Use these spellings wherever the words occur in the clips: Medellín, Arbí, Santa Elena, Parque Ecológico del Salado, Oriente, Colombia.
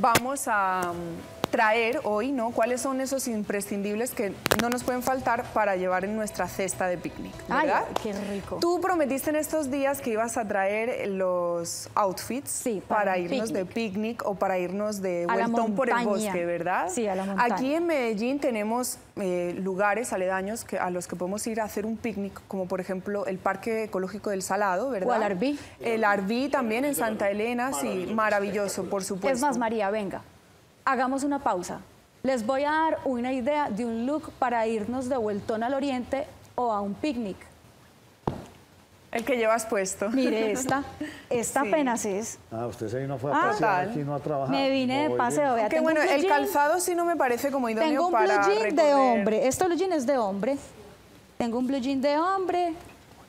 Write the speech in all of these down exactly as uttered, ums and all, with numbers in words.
vamos a traer hoy, ¿no? ¿Cuáles son esos imprescindibles que no nos pueden faltar para llevar en nuestra cesta de picnic? ¿Verdad? Ay, qué rico. Tú prometiste en estos días que ibas a traer los outfits, sí, para, para irnos picnic. de picnic o para irnos de vueltón por el bosque, ¿verdad? Sí, a la montaña. Aquí en Medellín tenemos eh, lugares aledaños que, a los que podemos ir a hacer un picnic, como por ejemplo el Parque Ecológico del Salado, ¿verdad? O el Arbí. El Arbí también en Santa Elena, sí, maravilloso, por supuesto. Es más, María, venga. Hagamos una pausa. Les voy a dar una idea de un look para irnos de vueltón al Oriente o a un picnic. El que llevas puesto. Mire, esta, esta sí. apenas es. Ah, usted se vino fue a ah, pasear, aquí no a trabajar. Me vine de paseo. Que bueno, el jean. calzado sí no me parece como idóneo. Tengo un blue para jean recorrer. de hombre. Este blue jean es de hombre. Tengo un blue jean de hombre,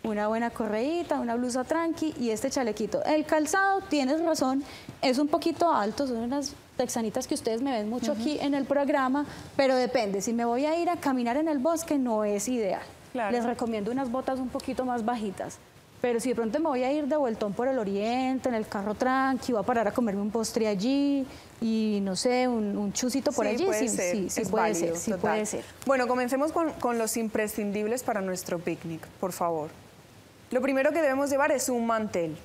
una buena correíta, una blusa tranqui y este chalequito. El calzado, tienes razón, es un poquito alto, son unas texanitas que ustedes me ven mucho uh-huh. aquí en el programa, pero depende, si me voy a ir a caminar en el bosque no es ideal. Claro. Les recomiendo unas botas un poquito más bajitas, pero si de pronto me voy a ir de vueltón por el Oriente, en el carro tranqui, voy a parar a comerme un postre allí y no sé, un, un chucito por sí, allí, puede sí, ser, sí, sí, puede, válido, ser, sí puede ser. Bueno, comencemos con, con los imprescindibles para nuestro picnic, por favor. Lo primero que debemos llevar es un mantel.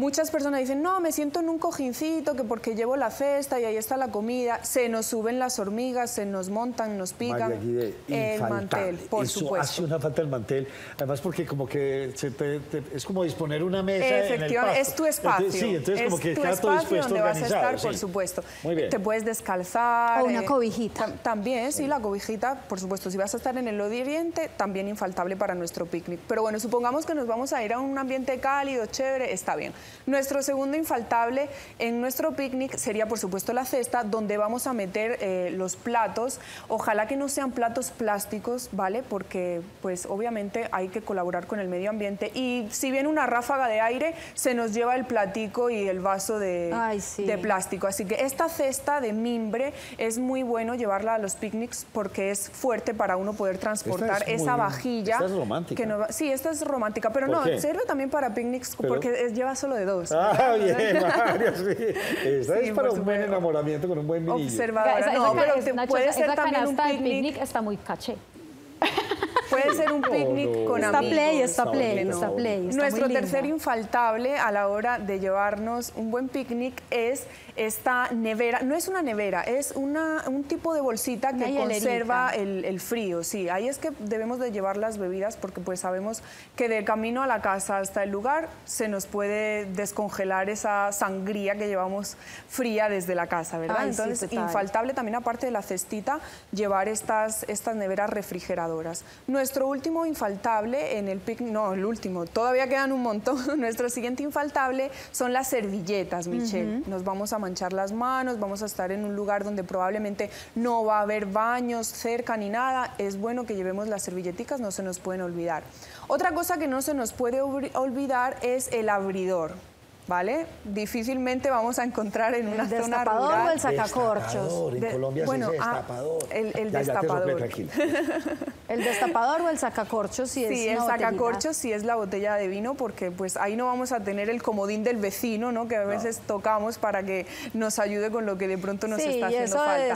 Muchas personas dicen, no, me siento en un cojincito, que porque llevo la cesta y ahí está la comida, se nos suben las hormigas, se nos montan, nos pican. María, el mantel, por Eso supuesto. Hace una falta el mantel, además porque como que se te, te, es como disponer una mesa en el pasto. Es tu espacio. Entonces, sí, entonces es como que tu está todo dispuesto, donde vas a estar, sí. por supuesto. Muy bien. Te puedes descalzar. O una eh, cobijita. Tam también, sí, sí, la cobijita, por supuesto. Si vas a estar en el Oriente, también infaltable para nuestro picnic. Pero bueno, supongamos que nos vamos a ir a un ambiente cálido, chévere, está bien. Nuestro segundo infaltable en nuestro picnic sería, por supuesto, la cesta, donde vamos a meter eh, los platos. Ojalá que no sean platos plásticos, ¿vale? Porque, pues, obviamente hay que colaborar con el medio ambiente. Y si viene una ráfaga de aire, se nos lleva el platico y el vaso de, Ay, sí. de plástico. Así que esta cesta de mimbre es muy bueno llevarla a los picnics porque es fuerte para uno poder transportar es esa vajilla. Esta es romántica. Que no, sí, esta es romántica, pero no, qué? sirve también para picnics pero, porque es, lleva solo de dos. Ah, bien, Mario, sí. Esta sí, es para un buen enamoramiento con un buen vinillo. Observadora, esa, esa, no, pero te puede chata, ser también un picnic. picnic. Está muy caché. Puede ser un picnic no, no. con amigos. Está play, está play, está, está play. Está Nuestro tercer infaltable a la hora de llevarnos un buen picnic es esta nevera. No es una nevera, es una, un tipo de bolsita una que hielerita. conserva el, el frío. Sí, ahí es que debemos de llevar las bebidas porque pues sabemos que del camino a la casa hasta el lugar se nos puede descongelar esa sangría que llevamos fría desde la casa, ¿verdad? Ay, Entonces, sí, infaltable también, aparte de la cestita, llevar estas, estas neveras refrigeradoras. Nuestro último infaltable en el picnic, no, el último, todavía quedan un montón. Nuestro siguiente infaltable son las servilletas, Michelle. Uh-huh. Nos vamos a manchar las manos, vamos a estar en un lugar donde probablemente no va a haber baños cerca ni nada. Es bueno que llevemos las servilleticas, no se nos pueden olvidar. Otra cosa que no se nos puede olvidar es el abridor. ¿Vale? Difícilmente vamos a encontrar en una zona rural. ¿El destapador o el sacacorchos? En Colombia se dice destapador. El destapador. El destapador o el sacacorchos si es Sí, el sacacorchos si es la botella de vino, porque pues ahí no vamos a tener el comodín del vecino, ¿no? Que a veces tocamos para que nos ayude con lo que de pronto nos está haciendo falta.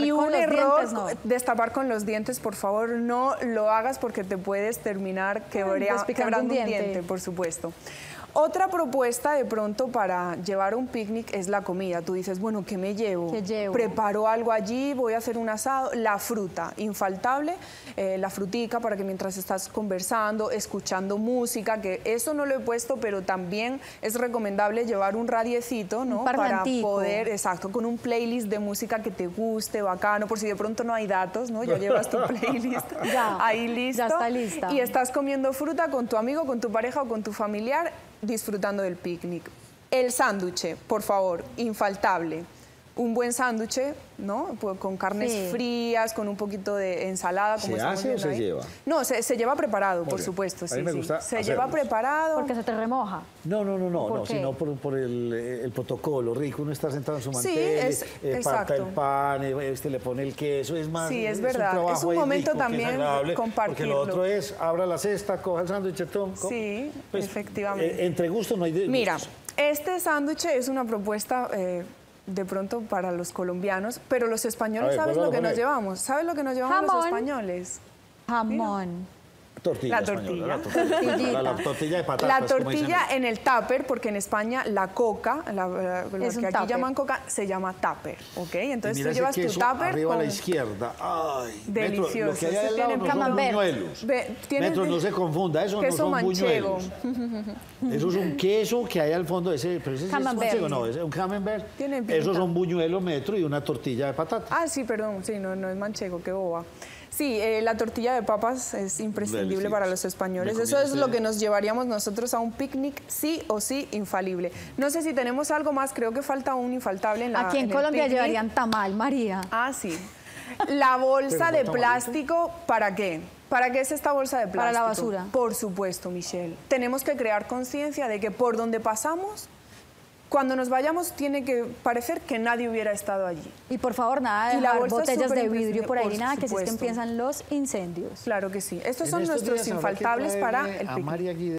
Y destapar con los dientes, no. Destapar con los dientes, por favor, no lo hagas porque te puedes terminar quebrando un diente, por supuesto. Otra propuesta de pronto para llevar un picnic es la comida. Tú dices, bueno, ¿qué me llevo? ¿Qué llevo? Preparo algo allí, voy a hacer un asado. La fruta, infaltable, eh, la frutica para que mientras estás conversando, escuchando música, que eso no lo he puesto, pero también es recomendable llevar un radiecito, ¿no? Un para poder, exacto, con un playlist de música que te guste, bacano, por si de pronto no hay datos, ¿no? Ya llevas tu playlist ya, ahí listo. Ya está lista. Y estás comiendo fruta con tu amigo, con tu pareja o con tu familiar, disfrutando del picnic. El sándwich, por favor, infaltable. Un buen sándwich, ¿no? Con carnes sí. frías, con un poquito de ensalada. Como ¿Se hace o se ahí. lleva? No, se, se lleva preparado, Muy por bien. supuesto. Sí, sí. Se hacerlos. lleva preparado. ¿Porque se te remoja? No, no, no, no, ¿Por no sino por, por el, el protocolo rico. Uno está sentado en su mantel, sí, es, eh, parta el pan, este, le pone el queso, es más. Sí, es, es verdad. Un es un momento rico, también compartirlo. Porque lo otro es, abra la cesta, coja el sándwich, toma. Sí, pues, efectivamente. Eh, entre gustos no hay de. Mira, este sándwich es una propuesta. Eh, de pronto para los colombianos, pero los españoles, ver, ¿sabes lo que nos llevamos? ¿Sabes lo que nos llevamos jamón. los españoles? Jamón. Tortilla la, tortilla. la tortilla. La, la tortilla de patatas. La tortilla en el tupper, porque en España la coca, la, la, lo que aquí tupper. llaman coca, se llama tupper, ¿ok? Entonces tú llevas tu tupper arriba con... a la izquierda. Ay, delicioso. Metro, lo que tienen no camamberos. Metro, no se confunda, eso no son manchego. buñuelos. Eso es un queso que hay al fondo, ese, pero ese es manchego, no, es un camembert. Esos son buñuelos, metro, y una tortilla de patatas. Ah, sí, perdón, sí, no, no es manchego, qué boba. Sí, eh, la tortilla de papas es imprescindible Delicioso. para los españoles. Eso es lo que nos llevaríamos nosotros a un picnic, sí o sí, infalible. No sé si tenemos algo más, creo que falta un infaltable en la Aquí en, en Colombia llevarían tamal, María. Ah, sí. La bolsa de plástico, ¿para qué? ¿Para qué es esta bolsa de plástico? Para la basura. Por supuesto, Michelle. Tenemos que crear conciencia de que por donde pasamos... Cuando nos vayamos tiene que parecer que nadie hubiera estado allí. Y por favor, nada de dejar botellas de vidrio por ahí, nada, que si es que empiezan los incendios. Claro que sí. Estos son nuestros infaltables para el picnic.